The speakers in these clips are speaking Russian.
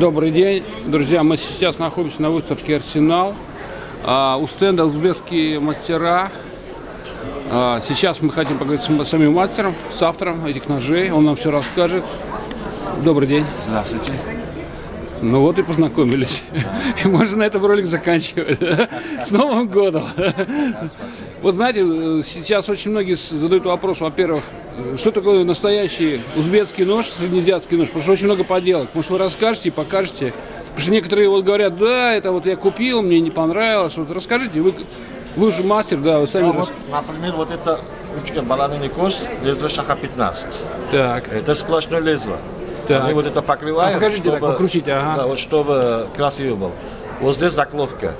Добрый день, друзья. Мы сейчас находимся на выставке «Арсенал». У стенда «Узбекские мастера». Сейчас мы хотим поговорить с самим мастером, с автором этих ножей. Он нам все расскажет. Добрый день. Здравствуйте. Ну вот и познакомились. И можно на этом ролик заканчивать. С Новым годом. Вот знаете, сейчас очень многие задают вопрос, во-первых, что такое настоящий узбекский нож, среднеазиатский нож, потому что очень много поделок. Может, вы расскажете и покажете. Потому что некоторые вот говорят, да, это вот я купил, мне не понравилось. Вот расскажите, вы же мастер, да, вы сами. Например, вот это ручка баранины кость, лезвие Шаха 15. Так. Это сплошное лезвие. Мы вот это покрываем, покажите, чтобы, так, покрутите, ага. Да, вот, чтобы красиво было. Вот здесь заклопка,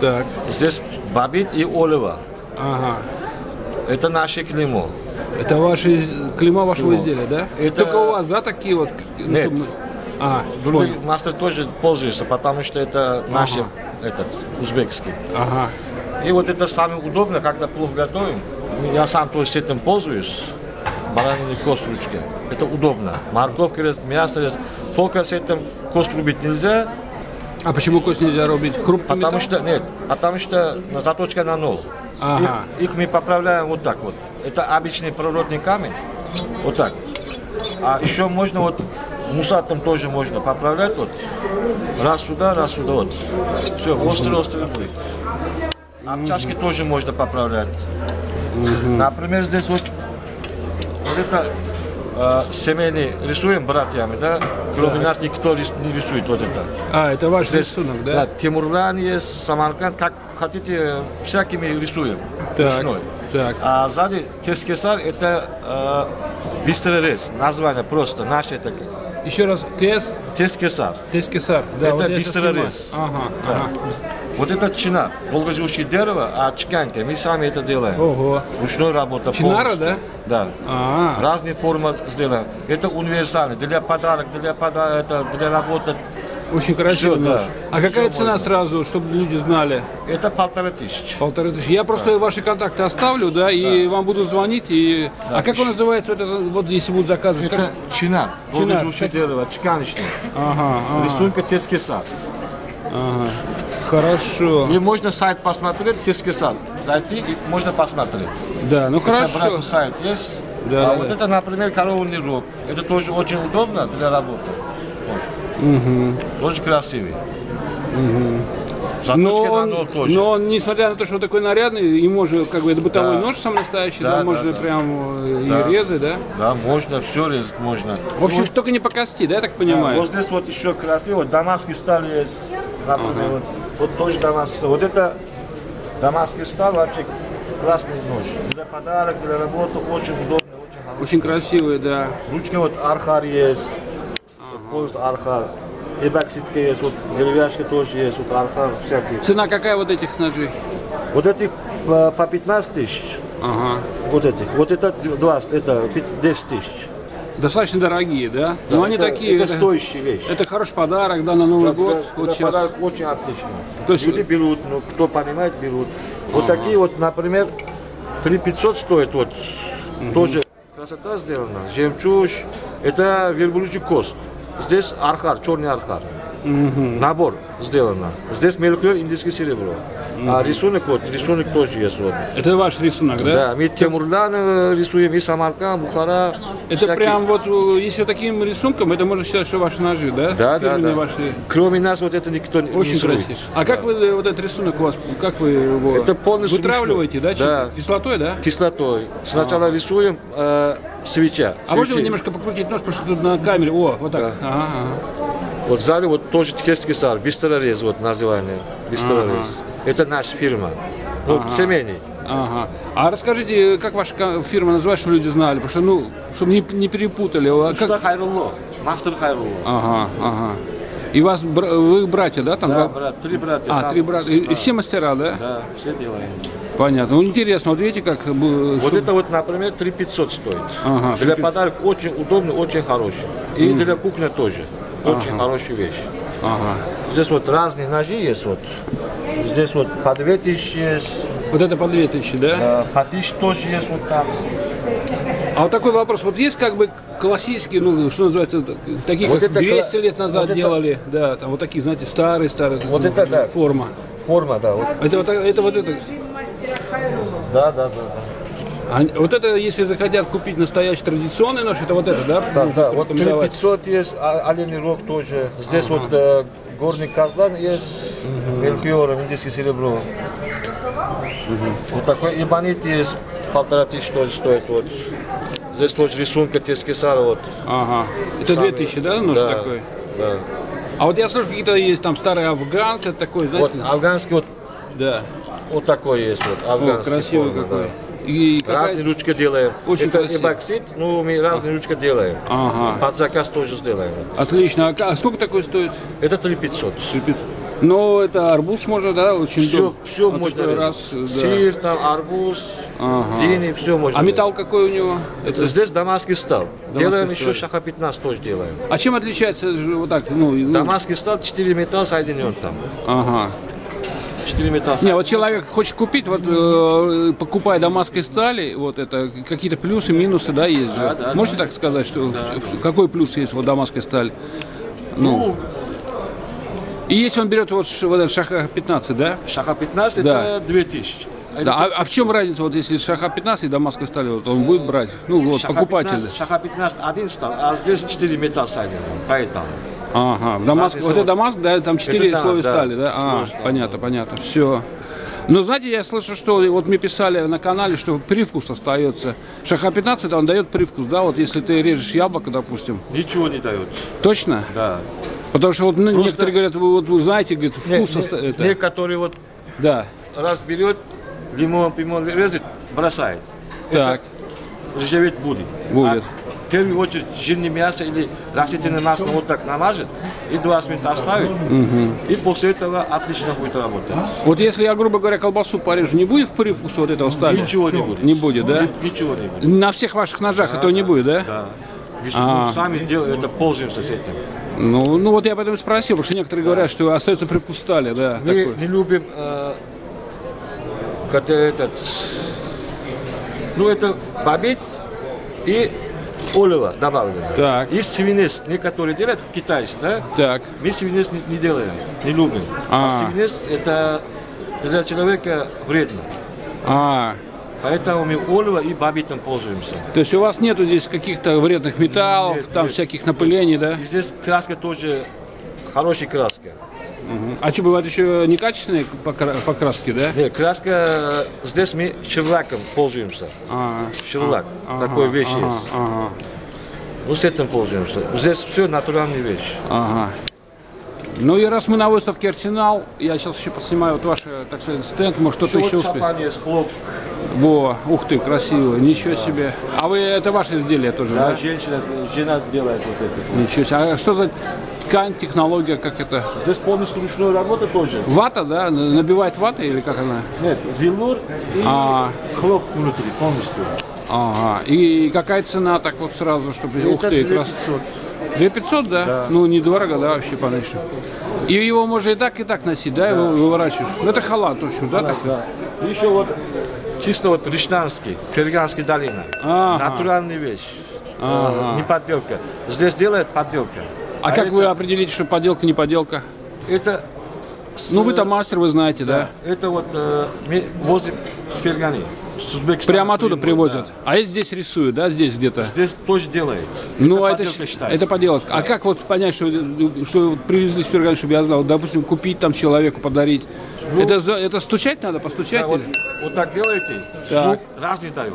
так. Здесь бобит и олива. Ага. Это наше клеймо. Это ваше клеймо вашего изделия, да? Это... Только у вас, да, такие вот? Нет. А, другие мастер тоже пользуются, потому что это наши, этот, узбекский. Ага. И вот это самое удобное, когда плов готовим. Я сам тоже с этим пользуюсь. Баранины кость ручки. Это удобно. Морковка резать, мясо резать. Только с этим кость рубить нельзя. А почему кость нельзя рубить? Хрупкими? Потому что, нет, потому что заточка на ноль. Ага. Их мы поправляем вот так вот. Это обычный природный камень. Вот так. А еще можно вот мусатом тоже можно поправлять. Вот. Раз сюда, вот. Все, острый-острый будет. А чашки тоже можно поправлять. Например, здесь вот это семейный рисуем братьями, да? Кроме нас никто не рисует вот это. А, это ваш здесь, рисунок, да? Да, Тимурлан есть, Самарканд, как хотите, всякими рисуем. Так, так. А сзади Тезкесар, это быстрый рез, название просто, наше это. Еще раз, Тезкесар. Тезкесар, да. Это вот быстрый рез. Ага, да. Ага. Вот это чинар, долгоживущее дерево, а чеканка, мы сами это делаем. Ого. Ручной работа. Чинара, да? Да. А-а-а. Разные формы сделаем. Это универсально, для подарок, для работы. Очень красиво. Все, да. А какая все цена можно сразу, чтобы люди знали? Это 1500. 1500. Я просто ваши контакты оставлю, да, и вам буду звонить. И... Да. А как он называется, это, вот если будут заказывать? Это как... чинар, долгоживущее дерево, чеканочное. Ага. Рисунка Тезкесар. Ага. Хорошо. И можно сайт посмотреть, Тезкесар. Зайти и можно посмотреть. Да, ну хорошо. Брать, сайт есть. Да, а да, вот да. Это, например, коровный рог. Это тоже очень удобно для работы. Вот. Угу. Очень красивый. Угу. Но он, несмотря на то, что он такой нарядный, ему же, как бы, это бытовой нож сам настоящий, да, да, можно прям и резать, да? Да, можно, все резать можно. В общем, вот, только не по кости, да, я так понимаю? Да, вот здесь вот еще красиво, вот дамасский сталь есть, например, вот. Вот тоже дамасский стал. Вот это дамасский стал вообще классный нож. Для подарок, для работы очень удобный, очень хороший. Очень красивый, да. Ручка вот архар есть. Вот архар. И бакситка есть, вот деревяшка тоже есть, вот архар всякий. Цена какая вот этих ножей? Вот этих по 15 000. Ага. Вот этих. Вот это 20, это 10 000. Достаточно дорогие, да? Да, но они это, такие. Это стоящие вещи. Это хороший подарок, да, на Новый год. Да, вот сейчас. Подарок очень отлично. То есть... Люди берут, ну, кто понимает, берут. Вот такие вот, например, 3500 стоит. Вот. Тоже красота сделана. Жемчужь. Это верблюжий кост. Здесь архар, черный архар. Набор сделано. Здесь мелкое индийское серебро. А рисунок вот, рисунок тоже есть. Вот. Это ваш рисунок, да? Да, мы Тимурлан рисуем, и Самарканд, Бухара. Это всякие. Прям вот, если таким рисунком, это можно считать, что ваши ножи, да? Да, да. Ваши... Кроме нас вот это никто очень не рисует. А как вы вот этот ресунок у вас, как вы его это полностью вытравливаете, ручной. Да? Да. Кислотой, да? Кислотой. Сначала рисуем свеча. А можно немножко покрутить нож, потому что тут на камере, о, вот так. Да. Ага, ага. Вот сзади вот тоже Тезкесар, быстрорез, вот название, быстрорез. Это наша фирма, ну, семейный. Ага. А расскажите, как ваша фирма называется, чтобы люди знали, потому что, ну, чтобы не перепутали. Мастер Хайрулло. Мастер Хайрулло. Ага, ага. И вас, вы братья, да? Там, да, брат, три братья. А, там, три брата. И все мастера, да? Да, все делаем. Понятно. Ну, интересно, вот видите, как... Вот чтобы... это вот, например, 3500 стоит. Ага, для подарков очень удобный, очень хороший. И для кухни тоже. Очень хорошая вещь. Ага. Здесь вот разные ножи есть. Вот. Здесь вот по 2000 есть. Вот это по 2000, да? Да, по 1000 тоже есть вот там. А вот такой вопрос. Вот есть как бы классические, ну, что называется, такие, вот как это 200 лет назад вот делали. Это... Да, там вот такие, знаете, старые. Вот ну, это, да. Форма. Форма, да. Вот. Это вот это. Да. А вот это, если захотят купить настоящий традиционный нож, это вот это, да? Да, да. Вот 3500 есть, оленирог тоже. Здесь вот горный каздан есть, мельхиор, индийский серебро. Вот такой эбонит есть, 1500 тоже стоит. Вот. Здесь тоже рисунка Тезкесар. Вот. Ага. Это 2000, да, нож такой? Да. А вот я слышу, какие-то есть там старые афганки, такой, знаете? Вот афганский вот. Да. Вот такой есть вот. Афганский. О, красивый форма, какой. Да. И разные ручки делаем. Очень это красиво. Эбоксид, но мы разные ручки делаем. Ага. Под заказ тоже сделаем. Отлично. А сколько такой стоит? Это 3500. 3500. Но это арбуз можно, да? Очень все, все можно. Раз, да. Сыр, там, арбуз, дыни, все можно. А металл какой у него? Это... Здесь дамасский стал. Делаем еще шаха 15 тоже делаем. А чем отличается вот так? Ну... Дамасский стал, 4 металла соединен там. Ага. 4 металла. Не, вот человек хочет купить, вот покупая дамасской стали, вот это какие-то плюсы, минусы, да, есть же. Да, можете так сказать, что какой плюс есть вот дамасской стали? Ну. И если он берет вот этот шаха 15, да? Шаха 15 это 2000. Да. А в чем разница, вот если шаха 15 и дамасской стали, вот он будет брать? Ну вот шаха покупатель. 15, шаха 15 один стал, а здесь 4 металла соединены, поэтому. Ага, Дамаск, вот это Дамаск, да, там 4 слоя стали, да? А, понятно, понятно, все. Но знаете, я слышу, что вот мне писали на канале, что привкус остается. Шаха 15, он дает привкус, да, вот если ты режешь яблоко, допустим. Ничего не дает. Точно? Да. Потому что вот просто... некоторые говорят, вы знаете, говорят, вкус остается. Некоторые вот раз берет, лимон режет, бросает. Так. Это ржаветь будет. Будет. В первую очередь жирное мясо или растительное масло вот так намажет и 20 минут оставит, и после этого отлично будет работать. Вот если я, грубо говоря, колбасу порежу, не будет привкуса вот этого стали? Ничего не будет. Не будет, да? Ничего не будет. На всех ваших ножах этого не будет, да? Да. Мы сами сделаем это, пользуемся с этим. Ну вот я об этом спросил, потому что некоторые говорят, что остается привкус стали, да. Мы не любим, как этот, ну это бобить и... олива добавлено. Так. Есть свинец, некоторые делают в Китае, да? Так. Мы свинец не делаем, не любим. А свинец это для человека вредно. Поэтому мы олива и бобитом пользуемся. То есть у вас нету здесь каких-то вредных металлов, нет, там нет. Всяких напылений, да? И здесь краска тоже хорошая краска. А что, бывают еще некачественные покраски, да? Нет, краска, здесь мы шерлаком пользуемся. Шерлак, такой вещь есть. Ну, с этим пользуемся. Здесь все натуральные вещи. Ну и раз мы на выставке «Арсенал», я сейчас еще поснимаю вот ваш, так сказать, стенд, может что-то еще успеет. Во, ух ты, красиво, ничего себе. А вы, это ваше изделие тоже, да? Да, жена делает вот это. Ничего себе, а что за... Ткань, технология, как это? Здесь полностью ручная работа тоже. Вата, да? Набивает вата или как она? Нет, велюр и хлоп внутри полностью. Ага. И какая цена так вот сразу, чтобы... Ух ты, 2500. 2500, да? Да. Ну, недорого, да, вообще, конечно. И его можно и так носить, да? Его выворачиваешь. Ну, это халат, в общем, да? Да. Еще вот чисто вот Риштанский, Ферганская долина. Натуральная вещь. Не подделка. Здесь делают подделка. А как это... вы определите, что поделка, не поделка? Это... Ну, вы-то мастер, вы знаете, да? Это вот возле Ферганы. Прямо оттуда привозят. Да. А если здесь рисуют, да, здесь где-то? Здесь тоже делается. Ну, это поделка считается. Это поделка. Да. А как вот понять, что привезли с Ферганы, чтобы я знал, вот, допустим, купить там человеку, подарить? Ну, это стучать надо, постучать? Да, вот так делаете, так. Звук разный дает.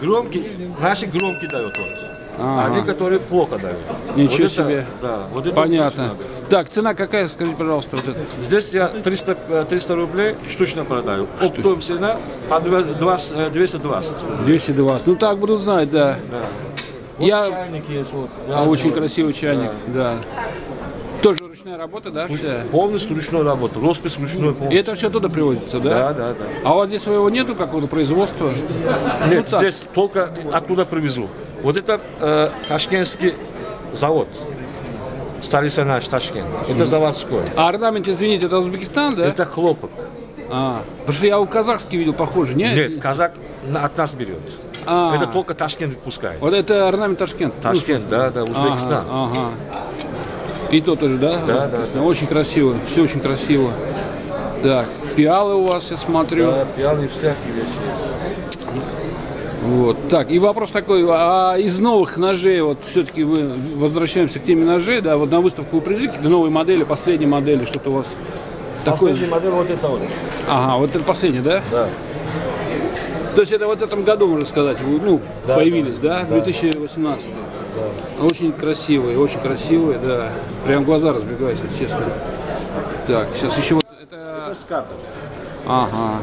Громкий, наши громкие дают вот. Они, которые плохо дают. Ничего вот себе. Это, да, вот это понятно. Так, цена какая, скажите, пожалуйста, вот это? Здесь я 300 рублей штучно продаю. Оптовая цена по 220. 220. Ну так буду знать, да. Вот я... чайник есть. Вот, очень красивый чайник, Тоже ручная работа, да? Полностью ручная работа. Роспись ручной полностью. И это все оттуда приводится, да? Да. А у вас здесь своего нету какого-то производства? Нет, вот здесь только оттуда привезу. Вот это ташкентский завод, столица наш, Ташкент. Это заводской. А орнамент, извините, это Узбекистан, да? Это хлопок. Потому что я у казахских видел похоже, нет? Нет, казах от нас берет. Это только Ташкент пускает. Вот это орнамент Ташкента. Ташкент, да, Узбекистан. И то тоже, да? Да. Очень красиво, все очень красиво. Так, пиалы у вас, я смотрю. Да, пиалы всякие вещи есть. Вот, так, и вопрос такой, а из новых ножей, вот все-таки мы возвращаемся к теме ножей, да, вот на выставку вы привезли какие-то новые модели, последние модели, что-то у вас такое? Последняя модель вот это вот. Ага, вот это последняя, да? Да. То есть это вот в этом году, можно сказать, вы, появились, да? 2018. Да. Очень красивые, да. Прям глаза разбегаются, честно. Так, сейчас еще вот это скатов. Ага.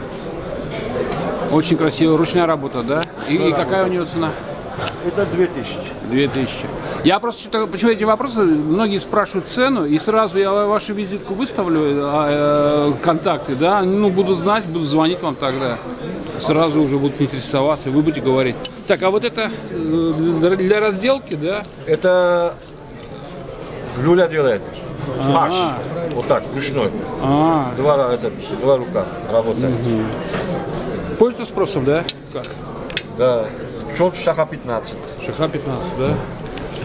Очень красивая ручная работа, да? И какая у нее цена? Это 2000. 2000. Я просто, почему эти вопросы, многие спрашивают цену, и сразу я вашу визитку выставлю, контакты, да, будут знать, будут звонить вам тогда, сразу уже будут интересоваться, вы будете говорить. Так, а вот это для разделки, да? Это люля делает. Марш. Вот так, ручной. Два рука работает. Пользуется спросом, да? Как? Да. Шаха 15. Шаха 15, да?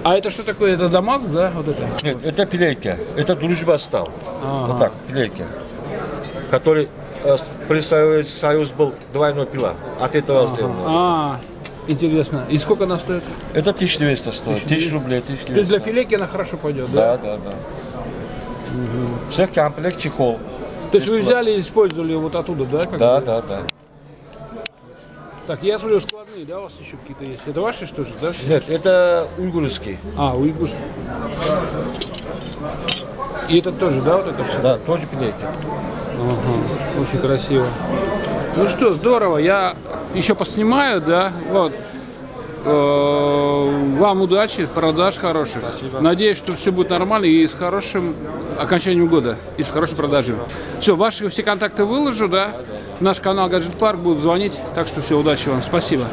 А это что такое? Это Дамаск, да? Вот это? Нет, это пилейки. Это дружба стал. Вот так, пилейки. Который при Союз был двойной пила. От этого сделано. Интересно. И сколько она стоит? Это 1200 стоит. 1000 рублей. 1200. То есть для пилейки она хорошо пойдет, да? Да. Всех комплект чехол. То есть вы взяли и использовали вот оттуда, да? Да. Так, я смотрю, складные, да, у вас еще какие-то есть? Это ваши, что же, да? Нет, это уйгурские. Уйгурские. И это тоже, да, вот это все? Да, тоже пилейки. Очень красиво. Ну что, здорово, я еще поснимаю, да, вот. Вам удачи, продаж хороших. Спасибо. Надеюсь, что все будет нормально и с хорошим окончанием года, и с хорошей продажей. Все, ваши все контакты выложу, да? Наш канал Гаджет Парк, будут звонить, так что все, удачи вам, спасибо.